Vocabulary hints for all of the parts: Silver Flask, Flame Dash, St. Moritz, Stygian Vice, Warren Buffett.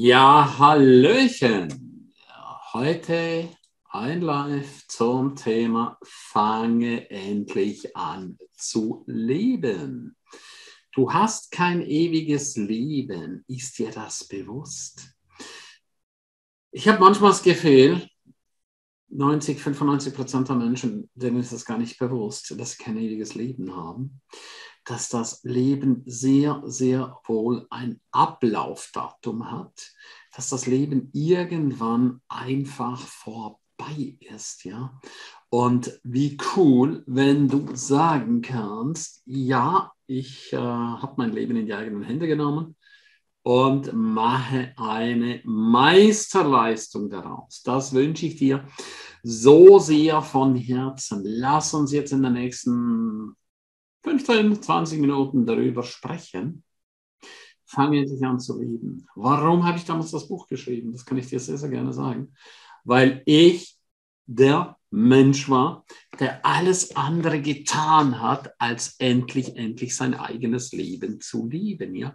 Ja, hallöchen. Heute ein Live zum Thema Fange endlich an zu leben. Du hast kein ewiges Leben. Ist dir das bewusst? Ich habe manchmal das Gefühl, 95% der Menschen, denen ist das gar nicht bewusst, dass sie kein ewiges Leben haben, dass das Leben sehr, sehr wohl ein Ablaufdatum hat, dass das Leben irgendwann einfach vorbei ist. Ja? Und wie cool, wenn du sagen kannst, ja, ich habe mein Leben in die eigenen Hände genommen und mache eine Meisterleistung daraus. Das wünsche ich dir so sehr von Herzen. Lass uns jetzt in der nächsten 15, 20 Minuten darüber sprechen. Fange endlich an zu leben. Warum habe ich damals das Buch geschrieben? Das kann ich dir sehr, sehr gerne sagen. Weil ich der Mensch war, der alles andere getan hat, als endlich sein eigenes Leben zu lieben. Ja?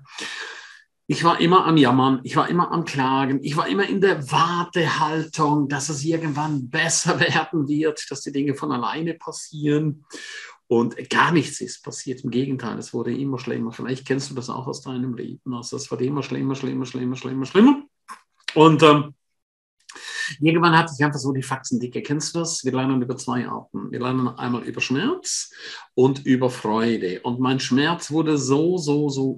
Ich war immer am Jammern, ich war immer am Klagen, ich war immer in der Wartehaltung, dass es irgendwann besser werden wird, dass die Dinge von alleine passieren. Und gar nichts ist passiert. Im Gegenteil, es wurde immer schlimmer. Vielleicht kennst du das auch aus deinem Leben. Also es wurde immer schlimmer. Und irgendwann hatte ich einfach so die Faxendicke. Kennst du das? Wir lernen über zwei Arten. Wir lernen einmal über Schmerz und über Freude. Und mein Schmerz wurde so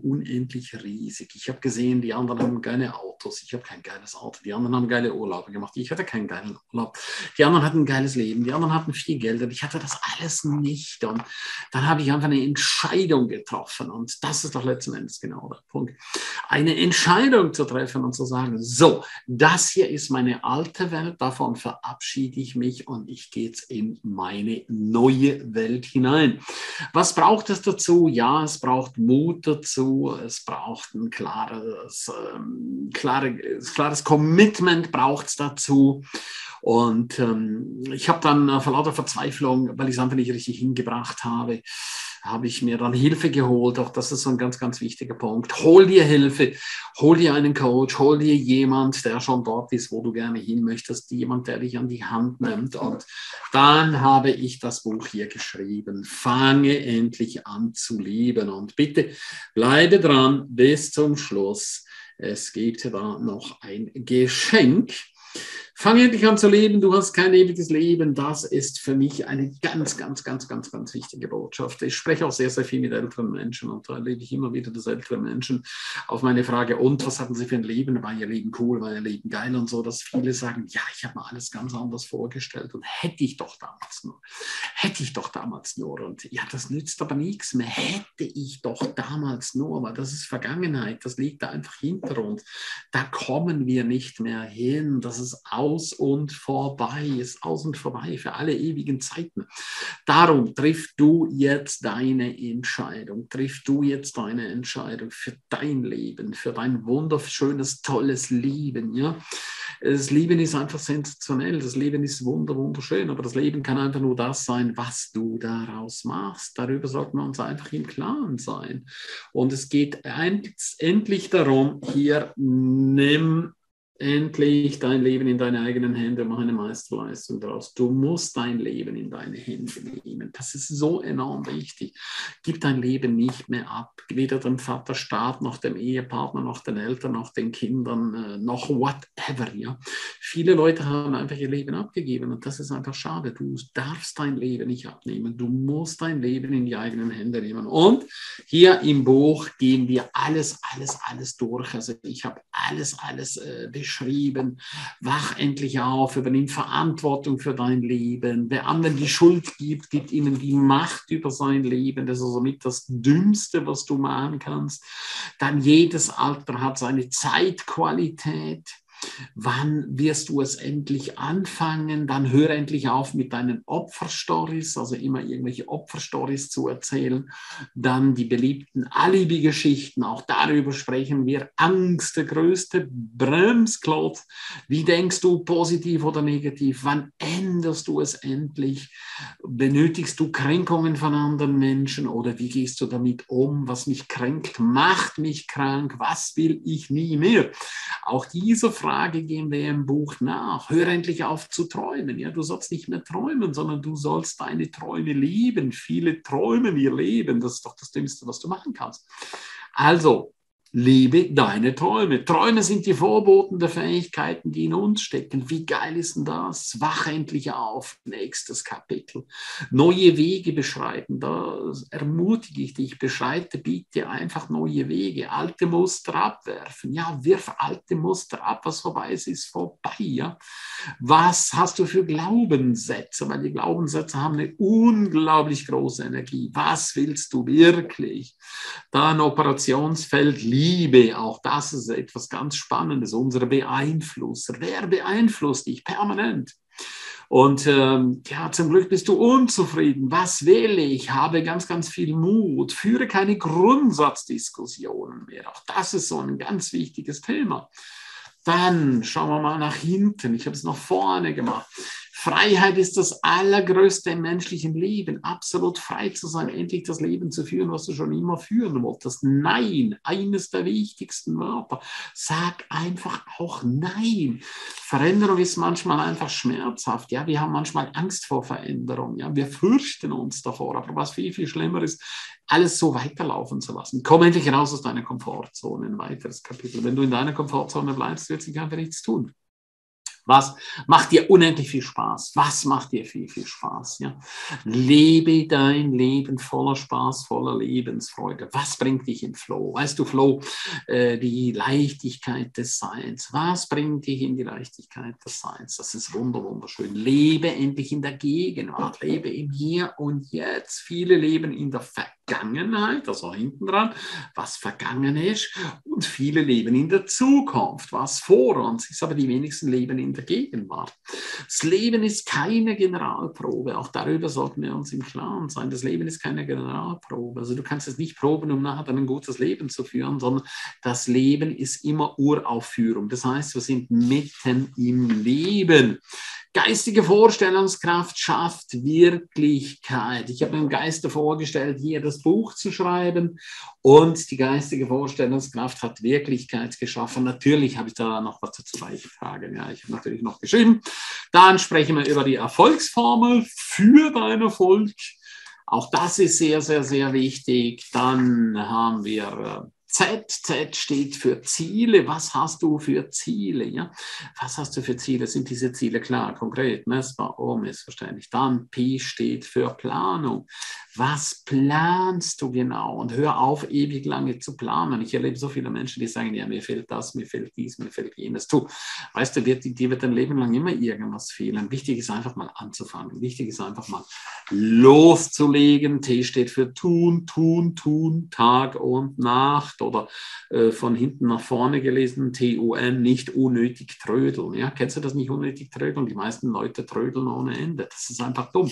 unendlich riesig. Ich habe gesehen, die anderen haben geile Autos. Ich habe kein geiles Auto. Die anderen haben geile Urlaube gemacht. Ich hatte keinen geilen Urlaub. Die anderen hatten ein geiles Leben. Die anderen hatten viel Geld. Und ich hatte das alles nicht. Und dann habe ich einfach eine Entscheidung getroffen. Und das ist doch letzten Endes genau der Punkt. Eine Entscheidung zu treffen und zu sagen, so, das hier ist meine alte Welt, davon verabschiede ich mich und ich gehe jetzt in meine neue Welt hinein. Was braucht es dazu? Ja, es braucht Mut dazu, es braucht ein klares Commitment braucht es dazu. Und ich habe dann vor lauter Verzweiflung, weil ich es einfach nicht richtig hingebracht habe, habe ich mir dann Hilfe geholt. Auch das ist so ein ganz, ganz wichtiger Punkt. Hol dir Hilfe, hol dir einen Coach, hol dir jemand, der schon dort ist, wo du gerne hin möchtest, jemand, der dich an die Hand nimmt. Und dann habe ich das Buch hier geschrieben. Fange endlich an zu leben. Und bitte bleibe dran bis zum Schluss. Es gibt da noch ein Geschenk. Fang endlich an zu leben, du hast kein ewiges Leben. Das ist für mich eine ganz wichtige Botschaft. Ich spreche auch sehr, sehr viel mit älteren Menschen und da erlebe ich immer wieder, dass ältere Menschen auf meine Frage, und was hatten sie für ein Leben? War ihr Leben cool, war ihr Leben geil und so, dass viele sagen, ja, ich habe mir alles ganz anders vorgestellt und hätte ich doch damals nur. Und ja, das nützt aber nichts mehr. Hätte ich doch damals nur, aber das ist Vergangenheit, das liegt da einfach hinter uns. Da kommen wir nicht mehr hin, das ist aus und vorbei für alle ewigen Zeiten. Darum triff du jetzt deine Entscheidung für dein Leben, für dein wunderschönes, tolles Leben. Ja? Das Leben ist einfach sensationell, das Leben ist wunderschön, aber das Leben kann einfach nur das sein, was du daraus machst. Darüber sollten wir uns einfach im Klaren sein. Und es geht endlich darum, hier nimm endlich dein Leben in deine eigenen Hände, mach eine Meisterleistung daraus. Du musst dein Leben in deine Hände nehmen. Das ist so enorm wichtig. Gib dein Leben nicht mehr ab. Weder dem Vaterstaat, noch dem Ehepartner, noch den Eltern, noch den Kindern, noch whatever. Ja? Viele Leute haben einfach ihr Leben abgegeben und das ist einfach schade. Du darfst dein Leben nicht abnehmen. Du musst dein Leben in die eigenen Hände nehmen. Und hier im Buch gehen wir alles durch. Also ich habe alles beschrieben. Wach endlich auf, übernimm Verantwortung für dein Leben. Wer anderen die Schuld gibt, gibt ihnen die Macht über sein Leben. Das ist also mit das Dümmste, was du machen kannst. Dann jedes Alter hat seine Zeitqualität. Wann wirst du es endlich anfangen? Dann hör endlich auf mit deinen Opferstories, also immer irgendwelche Opferstories zu erzählen. Dann die beliebten Alibi-Geschichten, auch darüber sprechen wir. Angst, der größte Bremsklotz. Wie denkst du, positiv oder negativ? Wann änderst du es endlich? Benötigst du Kränkungen von anderen Menschen oder wie gehst du damit um? Was mich kränkt, macht mich krank. Was will ich nie mehr? Auch dieser Frage gehen wir im Buch nach. Hör endlich auf zu träumen. Ja, du sollst nicht mehr träumen, sondern du sollst deine Träume lieben. Viele träumen ihr Leben. Das ist doch das Dümmste, was du machen kannst. Also, liebe deine Träume. Träume sind die Vorboten der Fähigkeiten, die in uns stecken. Wie geil ist denn das? Wach endlich auf. Nächstes Kapitel. Neue Wege beschreiten. Da ermutige ich dich. Beschreite bitte einfach neue Wege. Alte Muster abwerfen. Ja, wirf alte Muster ab. Was vorbei ist vorbei. Ja? Was hast du für Glaubenssätze? Weil die Glaubenssätze haben eine unglaublich große Energie. Was willst du wirklich? Dann Operationsfeld Liebe, auch das ist etwas ganz Spannendes, unsere Beeinflusser. Wer beeinflusst dich permanent? Und ja, zum Glück bist du unzufrieden. Was will ich? Habe ganz, ganz viel Mut. Führe keine Grundsatzdiskussionen mehr. Auch das ist so ein ganz wichtiges Thema. Dann schauen wir mal nach hinten. Ich habe es nach vorne gemacht. Freiheit ist das Allergrößte im menschlichen Leben. Absolut frei zu sein, endlich das Leben zu führen, was du schon immer führen wolltest. Nein, eines der wichtigsten Wörter. Sag einfach auch Nein. Veränderung ist manchmal einfach schmerzhaft. Ja, wir haben manchmal Angst vor Veränderung. Ja, wir fürchten uns davor. Aber was viel, viel schlimmer ist, alles so weiterlaufen zu lassen. Komm endlich raus aus deiner Komfortzone. Ein weiteres Kapitel. Wenn du in deiner Komfortzone bleibst, wird sich einfach nichts tun. Was macht dir unendlich viel Spaß? Was macht dir viel, viel Spaß? Ja? Lebe dein Leben voller Spaß, voller Lebensfreude. Was bringt dich in Flow? Weißt du, Flow, die Leichtigkeit des Seins. Was bringt dich in die Leichtigkeit des Seins? Das ist wunderschön. Lebe endlich in der Gegenwart. Lebe im Hier und Jetzt. Viele leben in der Vergangenheit, also hinten dran, was vergangen ist. Und viele leben in der Zukunft, was vor uns ist. Aber die wenigsten leben in der Gegenwart. Das Leben ist keine Generalprobe. Auch darüber sollten wir uns im Klaren sein. Das Leben ist keine Generalprobe. Also du kannst es nicht proben, um nachher ein gutes Leben zu führen, sondern das Leben ist immer Uraufführung. Das heißt, wir sind mitten im Leben. Geistige Vorstellungskraft schafft Wirklichkeit. Ich habe meinem Geiste vorgestellt, hier das Buch zu schreiben, und die geistige Vorstellungskraft hat Wirklichkeit geschaffen. Natürlich habe ich da noch was dazu beigetragen. Ja, ich habe natürlich noch geschrieben. Dann sprechen wir über die Erfolgsformel für dein Erfolg. Auch das ist sehr, sehr, sehr wichtig. Dann haben wir Z. Z steht für Ziele. Was hast du für Ziele? Ja? Was hast du für Ziele? Sind diese Ziele klar, konkret, messbar, unmissverständlich? Dann P steht für Planung. Was planst du genau? Und hör auf, ewig lange zu planen. Ich erlebe so viele Menschen, die sagen, ja, mir fehlt das, mir fehlt dies, mir fehlt jenes. Du, weißt du, dir wird dein Leben lang immer irgendwas fehlen. Wichtig ist einfach mal anzufangen. Wichtig ist einfach mal loszulegen. T steht für tun, tun, tun, Tag und Nacht. Oder von hinten nach vorne gelesen, TUN, nicht unnötig trödeln. Ja? Kennst du das, nicht unnötig trödeln? Die meisten Leute trödeln ohne Ende. Das ist einfach dumm.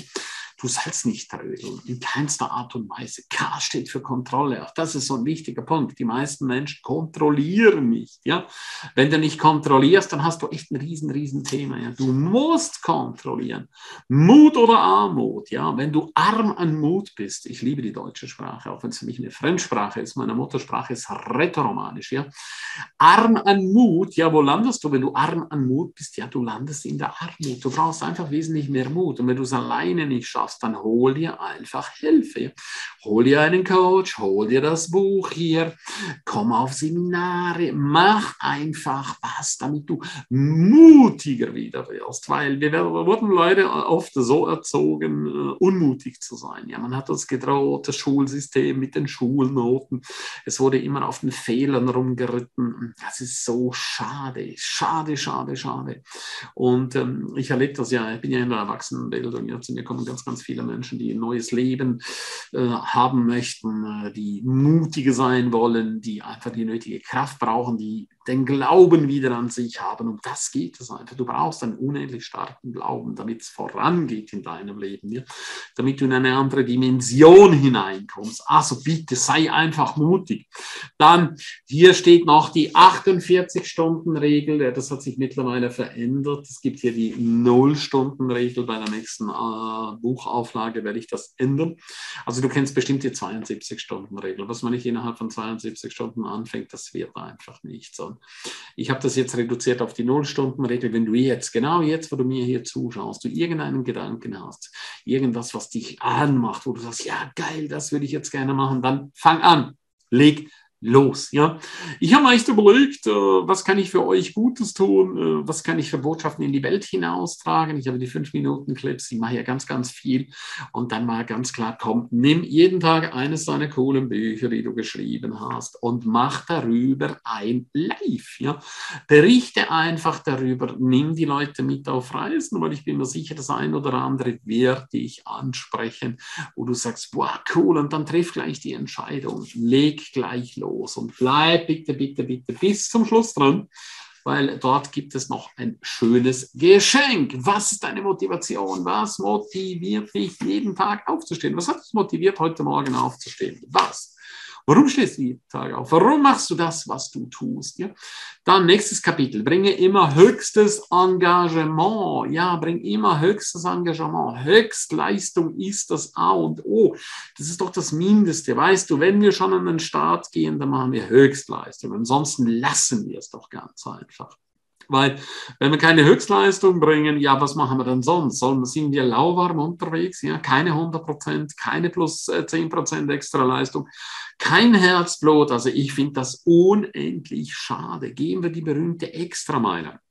Du sollst nicht trödeln, in keinster Art und Weise. K steht für Kontrolle. Auch das ist so ein wichtiger Punkt. Die meisten Menschen kontrollieren nicht. Ja? Wenn du nicht kontrollierst, dann hast du echt ein riesen Thema. Ja? Du musst kontrollieren. Mut oder Armut. Ja? Wenn du arm an Mut bist, ich liebe die deutsche Sprache, auch wenn es für mich eine Fremdsprache ist, meine Muttersprache ist rätoromanisch. Ja? Arm an Mut, ja, wo landest du? Wenn du arm an Mut bist, ja, du landest in der Armut. Du brauchst einfach wesentlich mehr Mut. Und wenn du es alleine nicht schaffst, dann hol dir einfach Hilfe. Hol dir einen Coach, hol dir das Buch hier, komm auf Seminare, mach einfach was, damit du mutiger wieder wirst, weil wir wurden Leute oft so erzogen, unmutig zu sein. Ja, man hat uns gedroht, das Schulsystem mit den Schulnoten, es wurde immer auf den Fehlern rumgeritten. Das ist so schade. Und ich erlebe das ja, ich bin ja in der Erwachsenenbildung, ja, zu mir kommen ganz viele Menschen, die ein neues Leben haben möchten, die mutige sein wollen, die einfach die nötige Kraft brauchen, die den Glauben wieder an sich haben. Um das geht es einfach. Du brauchst einen unendlich starken Glauben, damit es vorangeht in deinem Leben, ja? Damit du in eine andere Dimension hineinkommst. Also bitte, sei einfach mutig. Dann, hier steht noch die 48-Stunden-Regel. Das hat sich mittlerweile verändert. Es gibt hier die 0-Stunden-Regel. Bei der nächsten Buchauflage werde ich das ändern. Also du kennst bestimmt die 72-Stunden-Regel. Was man nicht innerhalb von 72 Stunden anfängt, das wird einfach nichts. haben. Ich habe das jetzt reduziert auf die Null-Stunden-Regel. Wenn du jetzt, genau jetzt, wo du mir hier zuschaust, du irgendeinen Gedanken hast, irgendwas, was dich anmacht, wo du sagst, ja geil, das würde ich jetzt gerne machen, dann fang an, leg los, ja. Ich habe echt überlegt, was kann ich für euch Gutes tun, was kann ich für Botschaften in die Welt hinaustragen. Ich habe die 5-Minuten-Clips, die mache ja ganz, ganz viel. Und dann mal ganz klar, komm, nimm jeden Tag eines deiner coolen Bücher, die du geschrieben hast, und mach darüber ein Live, ja. Berichte einfach darüber, nimm die Leute mit auf Reisen, weil ich bin mir sicher, das ein oder andere wird dich ansprechen, wo du sagst, boah, cool, und dann triff gleich die Entscheidung, leg gleich los. Und bleib bitte, bitte, bitte bis zum Schluss dran, weil dort gibt es noch ein schönes Geschenk. Was ist deine Motivation? Was motiviert dich, jeden Tag aufzustehen? Was hat dich motiviert, heute Morgen aufzustehen? Was? Warum stehst du jeden Tag auf? Warum machst du das, was du tust? Ja? Dann nächstes Kapitel. Bringe immer höchstes Engagement. Ja, bring immer höchstes Engagement. Höchstleistung ist das A und O. Das ist doch das Mindeste. Weißt du, wenn wir schon an den Start gehen, dann machen wir Höchstleistung. Ansonsten lassen wir es doch ganz einfach. Weil, wenn wir keine Höchstleistung bringen, ja, was machen wir denn sonst? Sind wir lauwarm unterwegs? Ja, keine 100%, keine plus 10% extra Leistung, kein Herzblut. Also ich finde das unendlich schade. Gehen wir die berühmte Extrameile.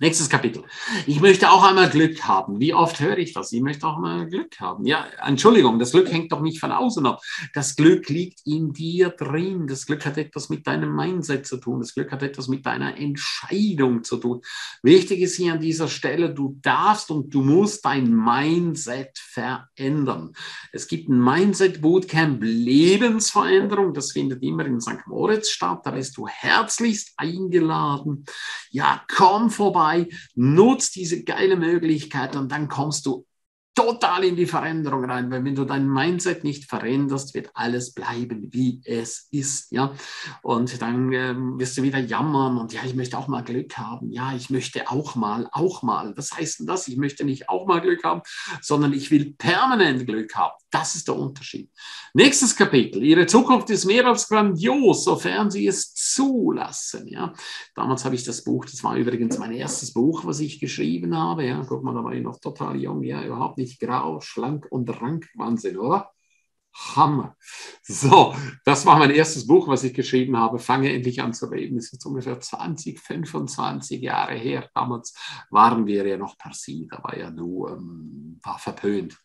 Nächstes Kapitel. Ich möchte auch einmal Glück haben. Wie oft höre ich das? Ich möchte auch einmal Glück haben. Ja, Entschuldigung, das Glück hängt doch nicht von außen ab. Das Glück liegt in dir drin. Das Glück hat etwas mit deinem Mindset zu tun. Das Glück hat etwas mit deiner Entscheidung zu tun. Wichtig ist hier an dieser Stelle, du darfst und du musst dein Mindset verändern. Es gibt ein Mindset-Bootcamp Lebensveränderung. Das findet immer in St. Moritz statt. Da bist du herzlichst eingeladen. Ja, komm vorbei. Nutz diese geile Möglichkeit und dann kommst du total in die Veränderung rein, weil wenn du dein Mindset nicht veränderst, wird alles bleiben, wie es ist, ja. Und dann wirst du wieder jammern und ja, ich möchte auch mal Glück haben, ja, ich möchte auch mal. Was heißt denn das? Ich möchte nicht auch mal Glück haben, sondern ich will permanent Glück haben. Das ist der Unterschied. Nächstes Kapitel. Ihre Zukunft ist mehr als grandios, sofern Sie es zulassen, ja. Damals habe ich das Buch, das war übrigens mein erstes Buch, was ich geschrieben habe, ja. Guck mal, da war ich noch total jung, ja, überhaupt nicht grau, schlank und rank. Wahnsinn, oder? Hammer. So, das war mein erstes Buch, was ich geschrieben habe. Fange endlich an zu leben. Das ist jetzt ungefähr 20, 25 Jahre her. Damals waren wir ja noch per se. Da war ja nur war verpönt.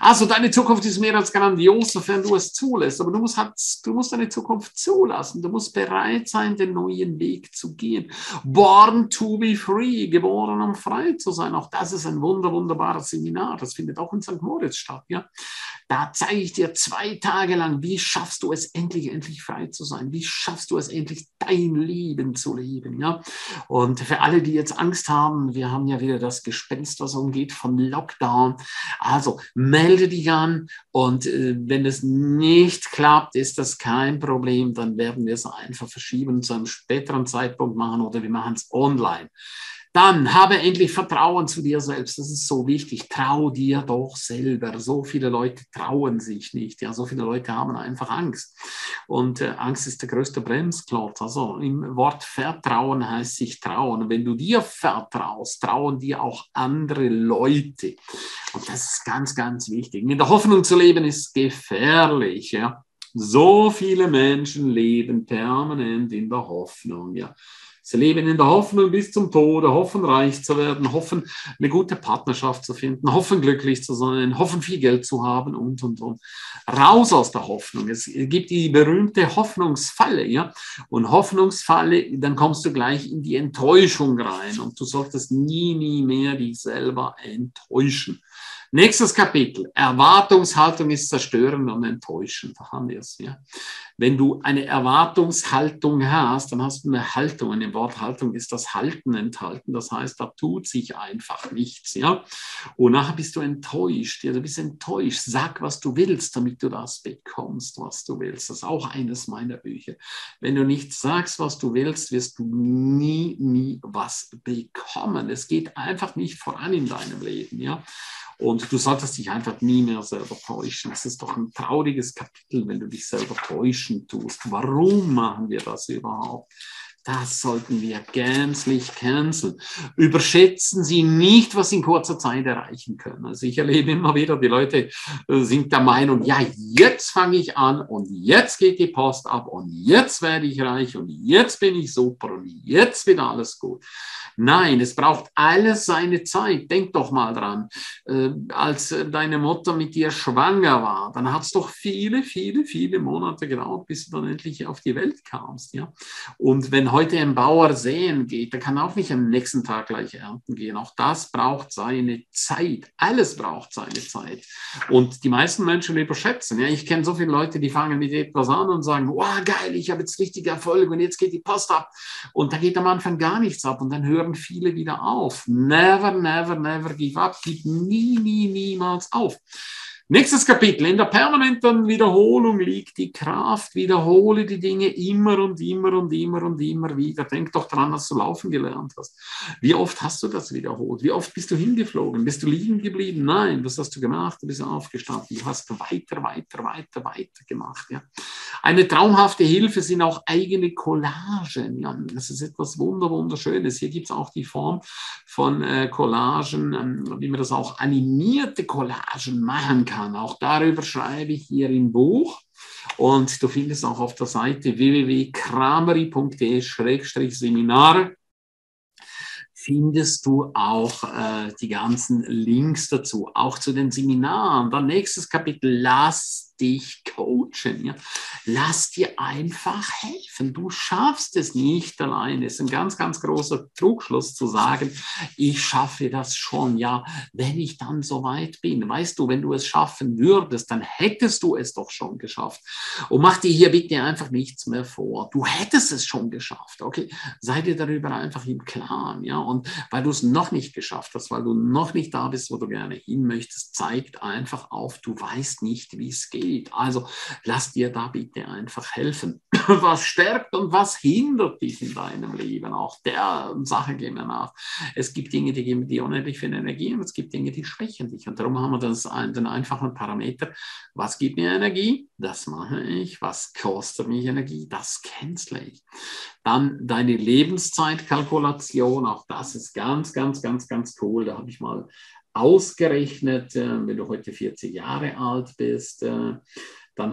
Also deine Zukunft ist mehr als grandios, sofern du es zulässt. Aber du musst deine Zukunft zulassen. Du musst bereit sein, den neuen Weg zu gehen. Born to be free, geboren um frei zu sein. Auch das ist ein wunderbares Seminar. Das findet auch in St. Moritz statt. Ja? Da zeige ich dir 2 Tage lang, wie schaffst du es endlich frei zu sein? Wie schaffst du es endlich, dein Leben zu leben? Ja? Und für alle, die jetzt Angst haben, wir haben ja wieder das Gespenst, was umgeht, von Lockdown. Also melde dich an und wenn es nicht klappt, ist das kein Problem. Dann werden wir es einfach verschieben, zu einem späteren Zeitpunkt machen oder wir machen es online. Dann habe endlich Vertrauen zu dir selbst. Das ist so wichtig. Trau dir doch selber. So viele Leute trauen sich nicht. Ja, so viele Leute haben einfach Angst. Und Angst ist der größte Bremsklotz. Also im Wort Vertrauen heißt sich trauen. Und wenn du dir vertraust, trauen dir auch andere Leute. Und das ist ganz, ganz wichtig. Mit der Hoffnung zu leben ist gefährlich. Ja. So viele Menschen leben permanent in der Hoffnung. Ja. Sie leben in der Hoffnung bis zum Tode, hoffen reich zu werden, hoffen eine gute Partnerschaft zu finden, hoffen glücklich zu sein, hoffen viel Geld zu haben und. Raus aus der Hoffnung. Es gibt die berühmte Hoffnungsfalle, ja. Und Hoffnungsfalle, dann kommst du gleich in die Enttäuschung rein und du solltest nie mehr dich selber enttäuschen. Nächstes Kapitel. Erwartungshaltung ist zerstörend und enttäuschend. Da haben wir es, ja. Wenn du eine Erwartungshaltung hast, dann hast du eine Haltung. Und im Wort Haltung ist das Halten enthalten. Das heißt, da tut sich einfach nichts, ja. Und nachher bist du enttäuscht. Ja, du bist enttäuscht. Sag, was du willst, damit du das bekommst, was du willst. Das ist auch eines meiner Bücher. Wenn du nicht sagst, was du willst, wirst du nie was bekommen. Es geht einfach nicht voran in deinem Leben, ja. Und du solltest dich einfach nie mehr selber täuschen. Das ist doch ein trauriges Kapitel, wenn du dich selber täuschen tust. Warum machen wir das überhaupt? Das sollten wir gänzlich canceln. Überschätzen Sie nicht, was Sie in kurzer Zeit erreichen können. Also ich erlebe immer wieder, die Leute sind der Meinung, ja, jetzt fange ich an und jetzt geht die Post ab und jetzt werde ich reich und jetzt bin ich super und jetzt wird alles gut. Nein, es braucht alles seine Zeit. Denk doch mal dran, als deine Mutter mit dir schwanger war, dann hat es doch viele, viele, viele Monate gedauert, bis du dann endlich auf die Welt kamst. Ja? Und wenn heute ein Bauer säen geht, der kann auch nicht am nächsten Tag gleich ernten gehen. Auch das braucht seine Zeit. Alles braucht seine Zeit. Und die meisten Menschen überschätzen. Ja, ich kenne so viele Leute, die fangen mit etwas an und sagen, wow, geil, ich habe jetzt richtig Erfolg und jetzt geht die Post ab. Und da geht am Anfang gar nichts ab und dann hören viele wieder auf. Never, never, never give up. Gib nie, nie, niemals auf. Nächstes Kapitel. In der permanenten Wiederholung liegt die Kraft. Wiederhole die Dinge immer und immer und immer und immer wieder. Denk doch dran, dass du laufen gelernt hast. Wie oft hast du das wiederholt? Wie oft bist du hingeflogen? Bist du liegen geblieben? Nein, was hast du gemacht? Du bist aufgestanden. Du hast weiter, weiter, weiter, weiter gemacht. Ja. Eine traumhafte Hilfe sind auch eigene Collagen. Ja, das ist etwas Wunderschönes. Hier gibt es auch die Form von Collagen, wie man das auch animierte Collagen machen kann. Auch darüber schreibe ich hier im Buch und du findest auch auf der Seite www.cramery.de/Seminare findest du auch die ganzen Links dazu, auch zu den Seminaren. Dann nächstes Kapitel, lass dich coachen. Ja? Lass dir einfach helfen. Du schaffst es nicht alleine. Es ist ein ganz, ganz großer Trugschluss zu sagen, ich schaffe das schon. Ja, wenn ich dann so weit bin, weißt du, wenn du es schaffen würdest, dann hättest du es doch schon geschafft. Und mach dir hier bitte einfach nichts mehr vor. Du hättest es schon geschafft. Okay, sei dir darüber einfach im Klaren. Ja, und weil du es noch nicht geschafft hast, weil du noch nicht da bist, wo du gerne hin möchtest, zeigt einfach auf, du weißt nicht, wie es geht. Also lass dir da bitte einfach helfen. Was stärkt und was hindert dich in deinem Leben? Auch der Sache gehen wir nach. Es gibt Dinge, die geben dir unendlich viel Energie und es gibt Dinge, die schwächen dich. Und darum haben wir den einfachen Parameter, was gibt mir Energie? Das mache ich. Was kostet mich Energie? Das cancele ich. Dann deine Lebenszeitkalkulation. Auch das ist ganz, ganz, ganz, ganz cool. Da habe ich mal ausgerechnet, wenn du heute 40 Jahre alt bist, dann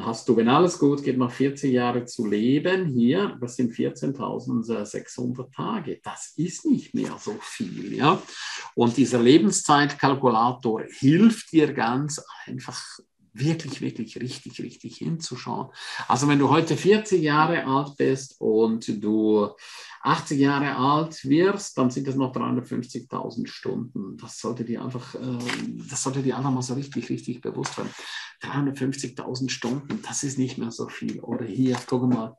hast du, wenn alles gut geht, noch 40 Jahre zu leben. Hier, das sind 14.600 Tage. Das ist nicht mehr so viel. Ja? Und dieser Lebenszeitkalkulator hilft dir ganz einfach, wirklich, wirklich richtig, richtig hinzuschauen. Also wenn du heute 40 Jahre alt bist und du 80 Jahre alt wirst, dann sind das noch 350.000 Stunden. Das sollte dir einfach mal so richtig, richtig bewusst werden. 350.000 Stunden, das ist nicht mehr so viel. Oder hier, guck mal.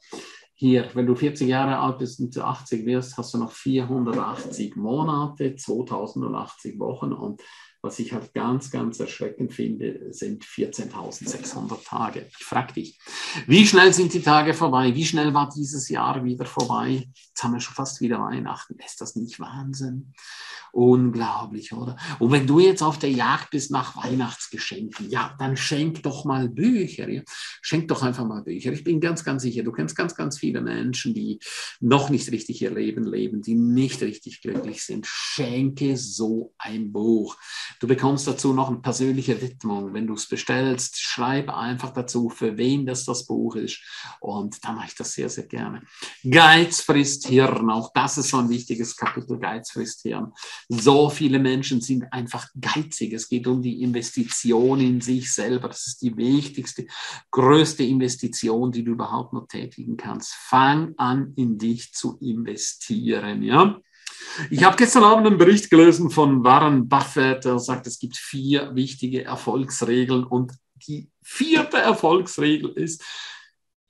Hier, wenn du 40 Jahre alt bist und zu 80 wirst, hast du noch 480 Monate, 2080 Wochen und was ich halt ganz, ganz erschreckend finde, sind 14.600 Tage. Ich frage dich, wie schnell sind die Tage vorbei? Wie schnell war dieses Jahr wieder vorbei? Jetzt haben wir schon fast wieder Weihnachten. Ist das nicht Wahnsinn? Unglaublich, oder? Und wenn du jetzt auf der Jagd bist nach Weihnachtsgeschenken, ja, dann schenk doch mal Bücher. Ja? Schenk doch einfach mal Bücher. Ich bin ganz, ganz sicher, du kennst ganz, ganz viele Menschen, die noch nicht richtig ihr Leben leben, die nicht richtig glücklich sind. Schenke so ein Buch. Du bekommst dazu noch eine persönliche Widmung. Wenn du es bestellst, schreib einfach dazu, für wen das Buch ist. Und da mache ich das sehr, sehr gerne. Geiz frisst Hirn. Auch das ist so ein wichtiges Kapitel, Geiz frisst Hirn. So viele Menschen sind einfach geizig. Es geht um die Investition in sich selber. Das ist die wichtigste, größte Investition, die du überhaupt noch tätigen kannst. Fang an, in dich zu investieren, ja? Ich habe gestern Abend einen Bericht gelesen von Warren Buffett, der sagt, es gibt 4 wichtige Erfolgsregeln und die 4. Erfolgsregel ist,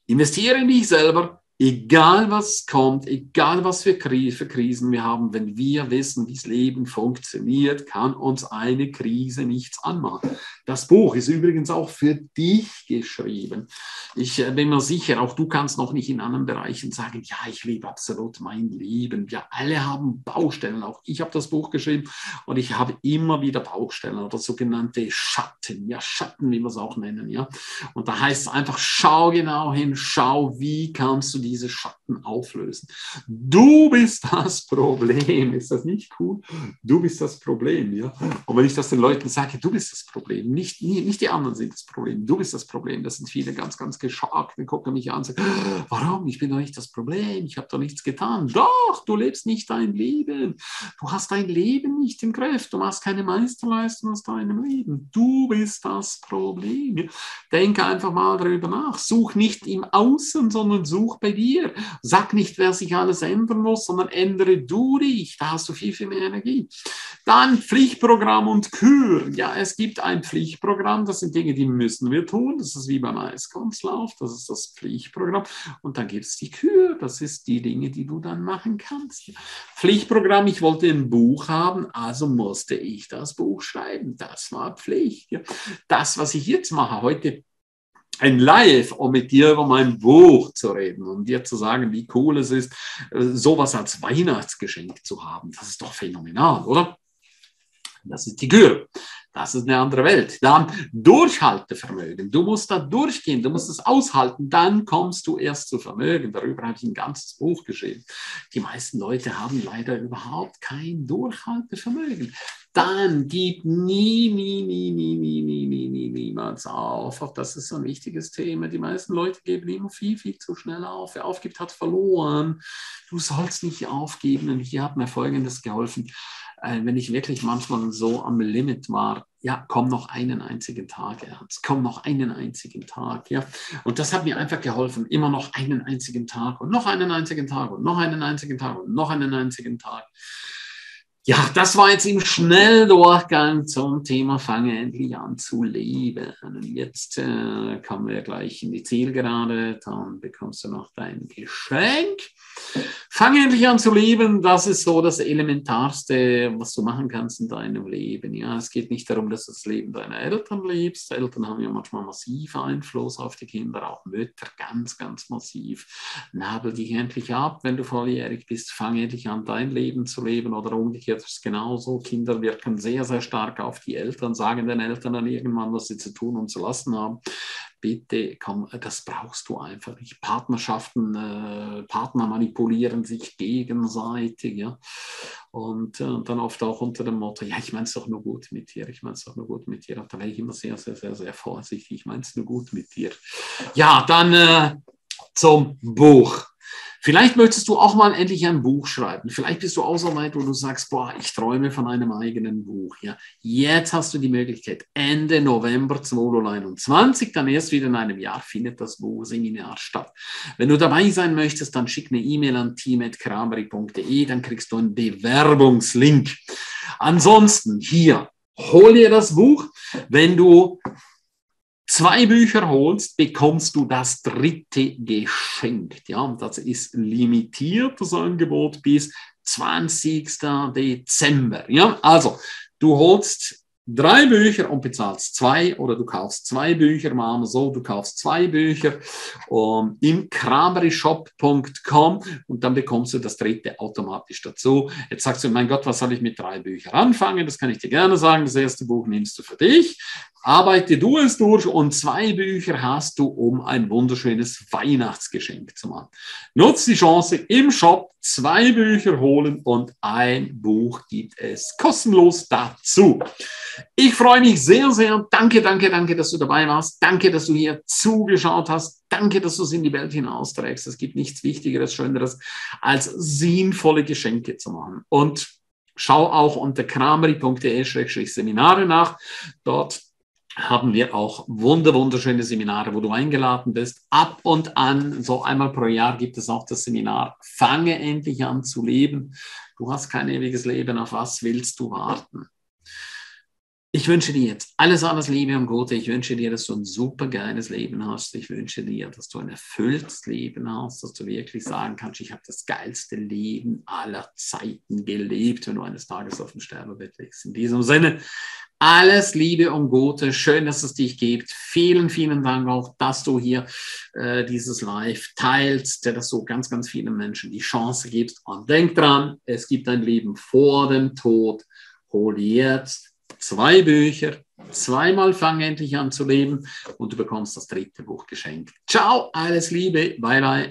investiere in dich selber, egal was kommt, egal was für Krisen wir haben, wenn wir wissen, wie das Leben funktioniert, kann uns eine Krise nichts anmachen. Das Buch ist übrigens auch für dich geschrieben. Ich bin mir sicher, auch du kannst noch nicht in anderen Bereichen sagen, ja, ich lebe absolut mein Leben. Wir alle haben Baustellen. Auch ich habe das Buch geschrieben und ich habe immer wieder Baustellen oder sogenannte Schatten. Ja, Schatten, wie wir es auch nennen. Ja. Und da heißt es einfach, schau genau hin, schau, wie kannst du die diese Schatten auflösen. Du bist das Problem. Ist das nicht cool? Du bist das Problem. Ja? Und wenn ich das den Leuten sage, du bist das Problem, nicht die anderen sind das Problem, du bist das Problem. Das sind viele ganz, ganz geschockt. Dann gucken mich an und sagen, warum? Ich bin doch nicht das Problem. Ich habe doch nichts getan. Doch, du lebst nicht dein Leben. Du hast dein Leben nicht im Griff. Du machst keine Meisterleistung aus deinem Leben. Du bist das Problem. Ja? Denke einfach mal darüber nach. Such nicht im Außen, sondern such bei dir. Sag nicht, wer sich alles ändern muss, sondern ändere du dich. Da hast du viel, viel mehr Energie. Dann Pflichtprogramm und Kür. Ja, es gibt ein Pflichtprogramm. Das sind Dinge, die müssen wir tun. Das ist wie beim Eiskunstlauf. Das ist das Pflichtprogramm. Und dann gibt es die Kür. Das ist die Dinge, die du dann machen kannst. Pflichtprogramm. Ich wollte ein Buch haben, also musste ich das Buch schreiben. Das war Pflicht. Ja. Das, was ich jetzt mache, heute ein Live, um mit dir über mein Buch zu reden und dir zu sagen, wie cool es ist, sowas als Weihnachtsgeschenk zu haben. Das ist doch phänomenal, oder? Das ist die Kür. Das ist eine andere Welt. Dann Durchhaltevermögen. Du musst da durchgehen, du musst es aushalten, dann kommst du erst zu Vermögen. Darüber habe ich ein ganzes Buch geschrieben. Die meisten Leute haben leider überhaupt kein Durchhaltevermögen. Dann gib niemals auf. Auch das ist so ein wichtiges Thema. Die meisten Leute geben immer viel, viel zu schnell auf. Wer aufgibt, hat verloren. Du sollst nicht aufgeben. Und hier hat mir Folgendes geholfen. Wenn ich wirklich manchmal so am Limit war, ja, komm noch einen einzigen Tag, Ernst, komm noch einen einzigen Tag, ja. Und das hat mir einfach geholfen, immer noch einen einzigen Tag und noch einen einzigen Tag und noch einen einzigen Tag und noch einen einzigen Tag. Ja, das war jetzt im Schnelldurchgang zum Thema, fange endlich an zu leben. Jetzt kommen wir gleich in die Zielgerade, dann bekommst du noch dein Geschenk. Fange endlich an zu leben, das ist so das Elementarste, was du machen kannst in deinem Leben. Ja, es geht nicht darum, dass du das Leben deiner Eltern lebst. Eltern haben ja manchmal massiven Einfluss auf die Kinder, auch Mütter, ganz, ganz massiv. Nabel dich endlich ab, wenn du volljährig bist, fange endlich an, dein Leben zu leben oder umgekehrt. Jetzt genauso, Kinder wirken sehr, sehr stark auf die Eltern, sagen den Eltern dann irgendwann, was sie zu tun und zu lassen haben. Bitte, komm, das brauchst du einfach nicht. Partnerschaften, Partner manipulieren sich gegenseitig, ja. Und dann oft auch unter dem Motto, ja, ich meine es doch nur gut mit dir, ich meine es doch nur gut mit dir. Und da wäre ich immer sehr, sehr, sehr, sehr vorsichtig, ich meine es nur gut mit dir. Ja, dann zum Buch. Vielleicht möchtest du auch mal endlich ein Buch schreiben. Vielleicht bist du auch so weit, wo du sagst, boah, ich träume von einem eigenen Buch. Ja, jetzt hast du die Möglichkeit. Ende November 2021, dann erst wieder in einem Jahr, findet das Buchseminar statt. Wenn du dabei sein möchtest, dann schick eine E-Mail an team@cramerich.de, dann kriegst du einen Bewerbungslink. Ansonsten hier, hol dir das Buch. Wenn du 2 Bücher holst, bekommst du das 3. geschenkt. Ja, und das ist limitiert, das Angebot, bis 20. Dezember. Ja, also, du holst 3 Bücher und bezahlst 2 oder du kaufst 2 Bücher, machen wir so, du kaufst 2 Bücher im cramerishop.com und dann bekommst du das 3. automatisch dazu. Jetzt sagst du, mein Gott, was soll ich mit 3 Büchern anfangen? Das kann ich dir gerne sagen, das erste Buch nimmst du für dich. Arbeite du es durch und 2 Bücher hast du, um ein wunderschönes Weihnachtsgeschenk zu machen. Nutz die Chance im Shop, 2 Bücher holen und ein Buch gibt es kostenlos dazu. Ich freue mich sehr, sehr. Danke, danke, danke, dass du dabei warst. Danke, dass du hier zugeschaut hast. Danke, dass du es in die Welt hinausträgst. Es gibt nichts Wichtigeres, Schöneres, als sinnvolle Geschenke zu machen. Und schau auch unter cramerich.de/Seminare nach. Dort haben wir auch wunderschöne Seminare, wo du eingeladen bist. Ab und an, so einmal pro Jahr, gibt es auch das Seminar Fange endlich an zu leben. Du hast kein ewiges Leben, auf was willst du warten? Ich wünsche dir jetzt alles, alles Liebe und Gute. Ich wünsche dir, dass du ein super geiles Leben hast. Ich wünsche dir, dass du ein erfülltes Leben hast, dass du wirklich sagen kannst, ich habe das geilste Leben aller Zeiten gelebt, wenn du eines Tages auf dem Sterbebett liegst. In diesem Sinne, alles Liebe und Gute. Schön, dass es dich gibt. Vielen, vielen Dank auch, dass du hier dieses Live teilst, dass du ganz, ganz vielen Menschen die Chance gibst. Und denk dran, es gibt ein Leben vor dem Tod. Hol jetzt 2 Bücher, 2-mal fange endlich an zu leben und du bekommst das 3. Buch geschenkt. Ciao, alles Liebe, bye bye.